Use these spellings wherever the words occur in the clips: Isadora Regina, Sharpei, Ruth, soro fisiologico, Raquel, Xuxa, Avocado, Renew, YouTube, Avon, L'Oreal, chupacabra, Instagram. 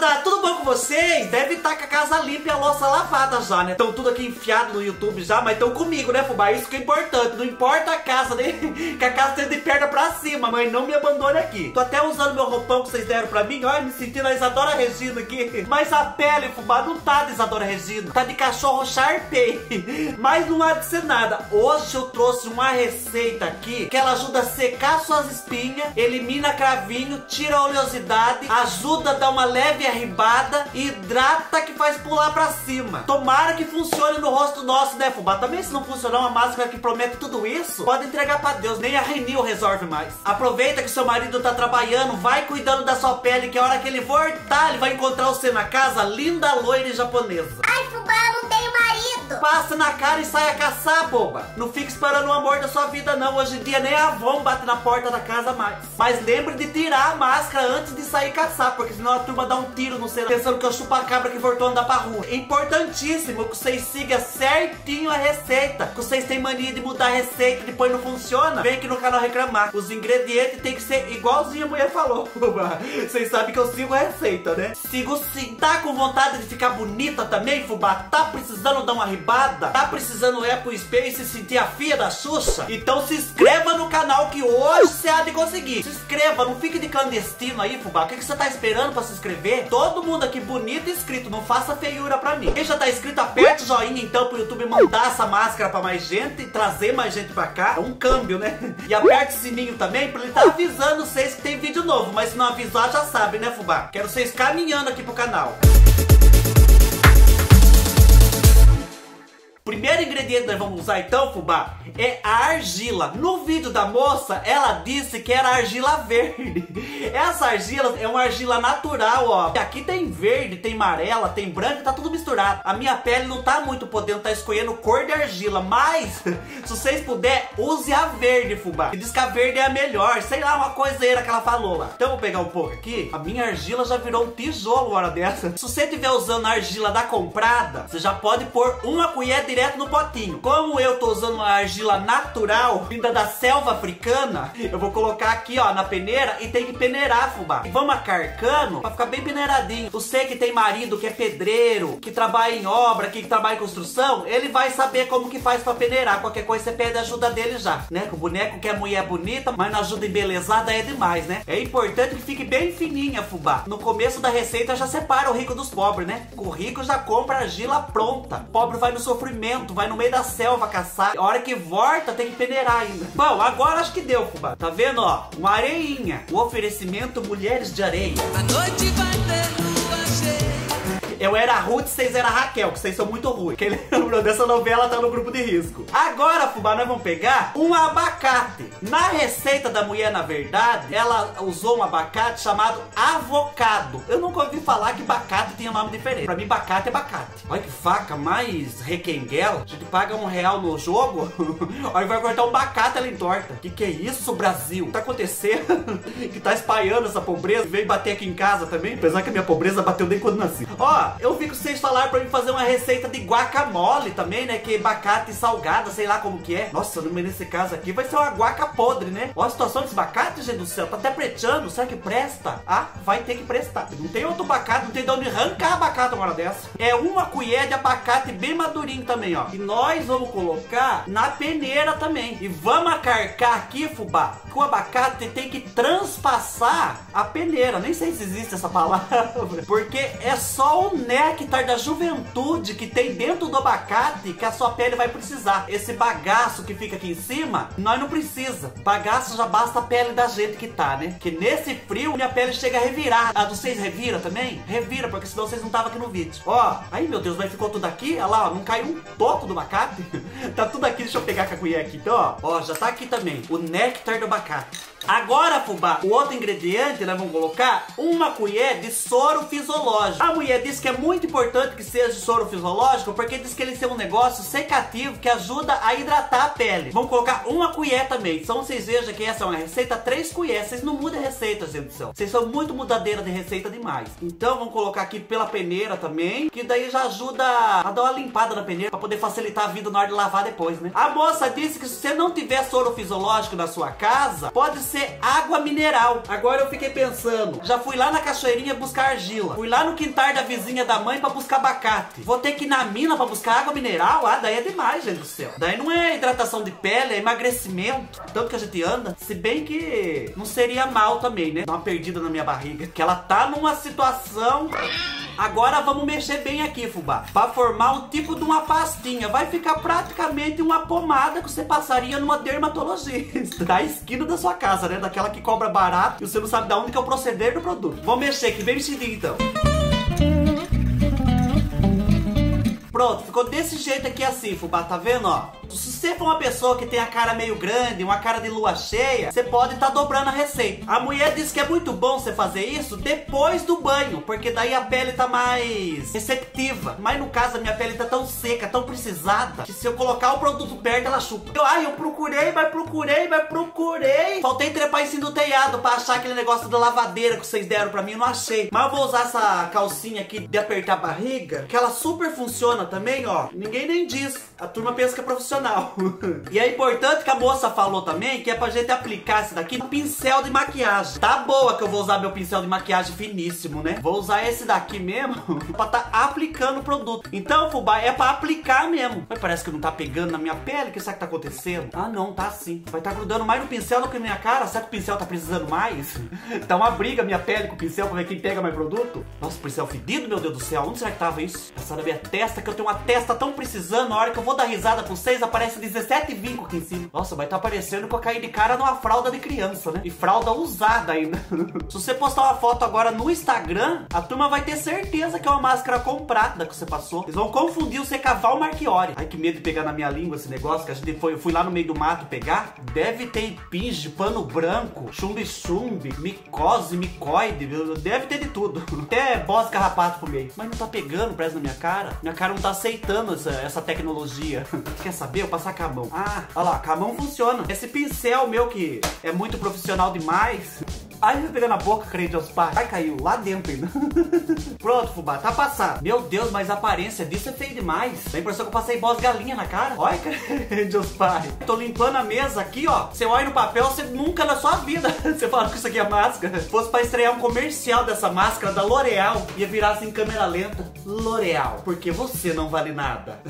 moçada, tudo bom com vocês? Deve estar com a casa limpa e a louça lavada já, né? Estão tudo aqui enfiado no YouTube já, mas estão comigo, né, fubá? Isso que é importante, não importa a casa, né? Que a casa seja de perna pra cima, mas não me abandone aqui. Tô até usando meu roupão que vocês deram pra mim, olha, me sentindo a Isadora Regina aqui. Mas a pele, fubá, não tá de Isadora Regina, tá de cachorro Sharpei. Mas não há de ser nada. Hoje eu trouxe uma receita aqui que ela ajuda a secar suas espinhas, elimina cravinho, tira a oleosidade, ajuda a dar uma leve arribada, hidrata que faz pular pra cima. Tomara que funcione no rosto nosso, né, fubá? Também se não funcionar uma máscara que promete tudo isso, pode entregar pra Deus, nem a Renew resolve mais. Aproveita que seu marido tá trabalhando, vai cuidando da sua pele, que a hora que ele voltar, ele vai encontrar você na casa, linda, loira e japonesa. Ai, fubá, não tem marido! Passa na cara e sai a caçar, boba! Não fique esperando o amor da sua vida, não. Hoje em dia nem a Avon bate na porta da casa mais. Mas lembre de tirar a máscara antes de sair caçar, porque senão a turma dá um tiro no celular, pensando que é o chupacabra que voltou a andar pra rua. É importantíssimo que vocês sigam certinho a receita, que vocês têm mania de mudar a receita e depois não funciona. Vem aqui no canal reclamar. Os ingredientes tem que ser igualzinho a mulher falou. Vocês sabem que eu sigo a receita, né? Sigo sim. Tá com vontade de ficar bonita também, fubá? Tá precisando dar uma ribada? Tá precisando ir pro espelho e se sentir a filha da Xuxa? Então se inscreva no canal que hoje você há de conseguir. Se inscreva, não fique de clandestino aí, fubá. O que você tá esperando pra se inscrever? Todo mundo aqui bonito e inscrito, não faça feiura pra mim. Quem já tá inscrito, aperta o joinha então pro YouTube mandar essa máscara pra mais gente e trazer mais gente pra cá. É um câmbio, né? E aperta o sininho também pra ele tá avisando vocês que tem vídeo novo. Mas se não avisar, já sabe, né, fubá? Quero vocês caminhando aqui pro canal. Primeiro ingrediente que nós vamos usar então, fubá, é a argila. No vídeo da moça, ela disse que era argila verde. Essa argila é uma argila natural, ó. Aqui tem verde, tem amarela, tem branca, tá tudo misturado. A minha pele não tá muito podendo tá escolhendo cor de argila, mas se vocês puderem, use a verde, fubá. E diz que a verde é a melhor, sei lá, uma coiseira que ela falou lá. Então eu vou pegar um pouco aqui. A minha argila já virou um tijolo uma hora dessa. Se você estiver usando a argila da comprada, você já pode pôr uma colher direto no potinho. Como eu tô usando uma argila natural, vinda da selva africana, eu vou colocar aqui, ó, na peneira e tem que peneirar, fubá. E vamos acarcando pra ficar bem peneiradinho. Você que tem marido que é pedreiro, que trabalha em obra, que trabalha em construção, ele vai saber como que faz pra peneirar. Qualquer coisa você pede a ajuda dele já, né? Que o boneco quer mulher bonita, mas não ajuda embelezada é demais, né? É importante que fique bem fininha, fubá. No começo da receita já separa o rico dos pobres, né? O rico já compra argila pronta. O pobre vai no sofrimento, vai no meio da selva caçar. A hora que volta tem que peneirar ainda. Bom, agora acho que deu, fubá. Tá vendo, ó? Uma areinha. O oferecimento Mulheres de Areia. A noite vai ter lua cheia. Eu era a Ruth, vocês eram a Raquel, que vocês são muito ruins. Quem lembrou dessa novela tá no grupo de risco. Agora, fubá, nós vamos pegar um abacate. Na receita da mulher, na verdade, ela usou um abacate chamado avocado. Eu nunca ouvi falar que abacate tinha nome diferente. Pra mim, abacate é abacate. Olha que faca mais requenguela. A gente paga R$1 no jogo, aí vai cortar um abacate, ela entorta. Que é isso, Brasil? Tá acontecendo? Que tá espalhando essa pobreza. Veio bater aqui em casa também. Apesar que a minha pobreza bateu nem quando nasci. Ó, eu vi que vocês falaram pra mim fazer uma receita de guacamole também, né? Que é abacate salgada, sei lá como que é. Nossa, nesse caso aqui vai ser uma guaca podre, né? Olha a situação desse abacate, gente do céu. Tá até preteando. Será que presta? Ah, vai ter que prestar. Não tem outro abacate, não tem de onde arrancar abacate uma hora dessa. É uma colher de abacate bem madurinho também, ó. E nós vamos colocar na peneira também. E vamos acarcar aqui, fubá, que o abacate tem que transpassar a peneira. Nem sei se existe essa palavra. Porque é só o néctar da juventude que tem dentro do abacate que a sua pele vai precisar. Esse bagaço que fica aqui em cima, nós não precisa. Bagaço já basta a pele da gente que tá, né? Que nesse frio, minha pele chega a revirar. A de vocês revira também? Revira, porque senão vocês não estavam aqui no vídeo. Ó, aí meu Deus, mas ficou tudo aqui? Olha lá, ó, não caiu um toco do abacate? Tá tudo aqui, deixa eu pegar com a colher aqui. Então, ó, já tá aqui também, o néctar do abacate. Agora, fubá, o outro ingrediente, nós vamos colocar uma colher de soro fisiológico. A mulher disse que é muito importante que seja de soro fisiológico, porque diz que ele é um negócio secativo que ajuda a hidratar a pele. Vamos colocar uma colher também. Então vocês vejam que essa é uma receita 3 colheres. Vocês não mudam a receita, gente do céu. Vocês são muito mudadeiras de receita demais. Então vamos colocar aqui pela peneira também, que daí já ajuda a dar uma limpada na peneira, pra poder facilitar a vida na hora de lavar depois, né? A moça disse que se você não tiver soro fisiológico na sua casa, pode ser ser água mineral. Agora eu fiquei pensando, já fui lá na cachoeirinha buscar argila, fui lá no quintal da vizinha da mãe pra buscar abacate, vou ter que ir na mina pra buscar água mineral? Ah, daí é demais, gente do céu. Daí não é hidratação de pele, é emagrecimento, tanto que a gente anda. Se bem que não seria mal também, né? Dá uma perdida na minha barriga, que ela tá numa situação... Agora vamos mexer bem aqui, fubá, pra formar o tipo de uma pastinha. Vai ficar praticamente uma pomada que você passaria numa dermatologista da esquina da sua casa, né? Daquela que cobra barato e você não sabe de onde que é o proceder do produto. Vamos mexer aqui, bem mexidinho então. Pronto, ficou desse jeito aqui assim, fubá, tá vendo, ó? Se você for uma pessoa que tem a cara meio grande, uma cara de lua cheia, você pode estar dobrando a receita. A mulher diz que é muito bom você fazer isso depois do banho, porque daí a pele tá mais receptiva. Mas no caso, a minha pele tá tão seca, tão precisada, que se eu colocar o produto perto, ela chupa. Eu procurei, mas procurei, mas procurei. Faltei trepar em cima do telhado pra achar aquele negócio da lavadeira que vocês deram pra mim, eu não achei. Mas eu vou usar essa calcinha aqui de apertar a barriga, que ela super funciona também, ó. Ninguém nem diz. A turma pensa que é profissional. E é importante que a moça falou também que é pra gente aplicar esse daqui no pincel de maquiagem. Tá boa que eu vou usar meu pincel de maquiagem finíssimo, né? Vou usar esse daqui mesmo pra tá aplicando o produto. Então, fubá, é pra aplicar mesmo. Mas parece que não tá pegando na minha pele. O que será que tá acontecendo? Ah, não, tá sim. Vai tá grudando mais no pincel do que na minha cara. Será que o pincel tá precisando mais? Tá uma briga minha pele com o pincel pra ver quem pega mais produto. Nossa, o pincel fedido, meu Deus do céu. Onde será que tava isso? Passar na minha testa que eu tenho uma testa tão precisando, a hora que eu vou dar risada com vocês, aparece 17 vincos aqui em cima. Nossa, vai tá aparecendo que eu caí de cara numa fralda de criança, né? E fralda usada ainda. Se você postar uma foto agora no Instagram, a turma vai ter certeza que é uma máscara comprada que você passou. Eles vão confundir o Secaval Marchiori. Ai, que medo de pegar na minha língua esse negócio, que a gente foi, eu fui lá no meio do mato pegar. Deve ter impinge de pano branco, chumbi-chumbi, micose, micoide, deve ter de tudo. Até bosta carrapato pro meio. Mas não tá pegando, parece, na minha cara. Minha cara não tá aceitando essa tecnologia. Quer saber? Eu passar com a mão. Ah, olha lá, com a mão funciona. Esse pincel meu que é muito profissional demais. Ai, me pegando a boca, crente aos pais. Ai, caiu lá dentro ainda. Pronto, fubá, tá passado. Meu Deus, mas a aparência disso é feio demais. Dá a impressão que eu passei bosta galinha na cara. Olha, crente aos pais. Tô limpando a mesa aqui, ó. Você olha no papel, você nunca na sua vida você fala que isso aqui é máscara. Se fosse pra estrear um comercial dessa máscara da L'Oreal, ia virar assim, câmera lenta. L'Oreal, porque você não vale nada.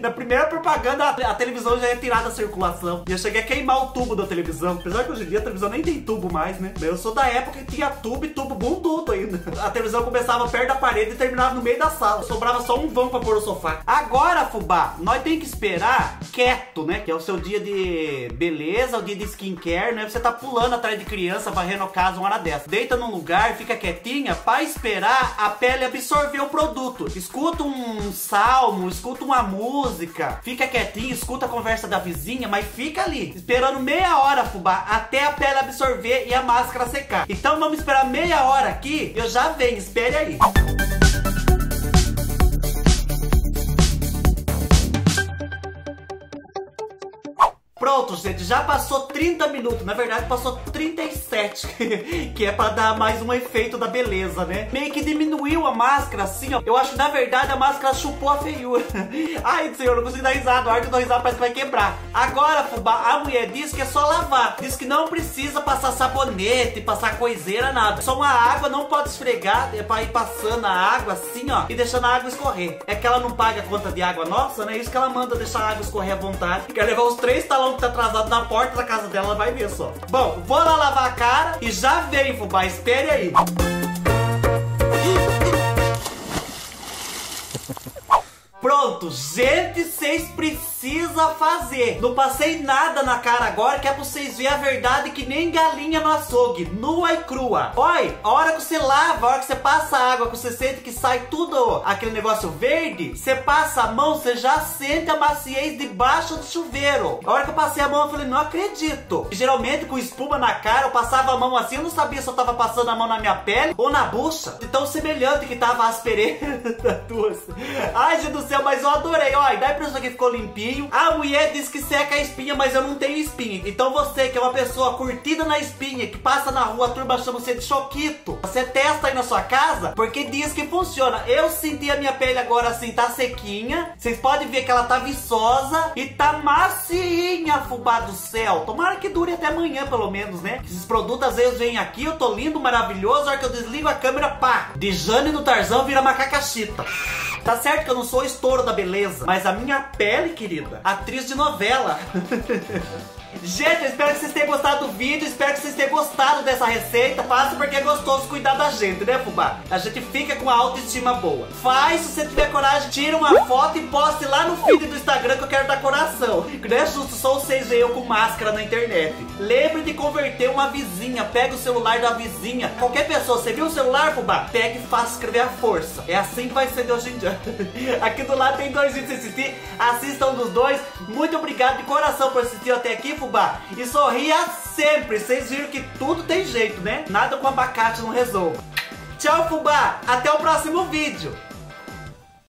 Na primeira propaganda, a televisão já ia tirar da circulação. Ia chegar a queimar o tubo da televisão. Apesar que hoje em dia a televisão nem tem tubo mais, né? Eu sou da época que tinha tubo bundudo ainda. A televisão começava perto da parede e terminava no meio da sala. Sobrava só um vão pra pôr o sofá. Agora, fubá, nós tem que esperar quieto, né? Que é o seu dia de beleza, o dia de skincare, né? Você tá pulando atrás de criança, varrendo a casa uma hora dessa. Deita num lugar, fica quietinha pra esperar a pele absorver o produto. Escuta um salmo, escuta uma música, fica quietinha, escuta a conversa da vizinha, mas fica ali, esperando meia hora, fubá, até a pele absorver e a máscara secar. Então vamos esperar meia hora aqui, eu já venho, espere aí. Pronto, gente, já passou 30 minutos, na verdade passou 37, que é pra dar mais um efeito da beleza, né? Meio que diminuiu a máscara assim, ó, eu acho que na verdade a máscara chupou a feiura. Ai, senhor, não consigo dar risada, a hora que eu dou risada parece que vai quebrar. Agora, fubá, a mulher diz que é só lavar, diz que não precisa passar sabonete, passar coiseira, nada. Só uma água, não pode esfregar, é pra ir passando a água assim, ó, e deixando a água escorrer. É que ela não paga a conta de água nossa, né? Isso que ela manda deixar a água escorrer à vontade. Quer levar os 3 talões que tá atrasado na porta da casa dela, ela vai ver só. Bom, vou lá lavar a cara e já vem, fubá, espere aí. Pronto, gente, vocês precisam fazer. Não passei nada na cara agora, que é pra vocês verem a verdade que nem galinha no açougue, nua e crua. Olha, a hora que você lava, a hora que você passa a água, que você sente que sai tudo aquele negócio verde, você passa a mão, você já sente a maciez debaixo do chuveiro. A hora que eu passei a mão, eu falei, não acredito. E, geralmente, com espuma na cara, eu passava a mão assim, eu não sabia se eu tava passando a mão na minha pele ou na bucha. De tão semelhante que tava a aspereza. Ai, gente do céu. mas eu adorei. Ó, e dá a impressão que ficou limpinho. A mulher diz que seca a espinha, mas eu não tenho espinha. Então você que é uma pessoa curtida na espinha, que passa na rua, a turma chama você de choquito, você testa aí na sua casa, porque diz que funciona. Eu senti a minha pele agora assim, tá sequinha. Vocês podem ver que ela tá viçosa e tá macinha, fubá do céu. Tomara que dure até amanhã, pelo menos, né? Esses produtos às vezes vêm aqui, eu tô lindo, maravilhoso, a hora que eu desligo a câmera, pá! De Jane no Tarzan vira macaca chita. Tá certo que eu não sou estouro da beleza, mas a minha pele, querida, atriz de novela. Gente, eu espero que vocês tenham gostado do vídeo, espero que vocês tenham gostado dessa receita. Faça porque é gostoso cuidar da gente, né, fubá? A gente fica com a autoestima boa. Faz, se você tiver coragem, tira uma foto e poste lá no feed do Instagram, que eu quero dar coração. Que não é justo só vocês verem eu com máscara na internet. Lembre de converter uma vizinha, pega o celular da vizinha. Qualquer pessoa, você viu o celular, fubá? Pega e faça escrever à força. É assim que vai ser de hoje em dia. Aqui do lado tem dois vídeos pra assistir, assistam dos dois. Muito obrigado de coração por assistir até aqui, fubá. E sorria sempre. Vocês viram que tudo tem jeito, né? Nada com abacate não resolve. Tchau, fubá. Até o próximo vídeo.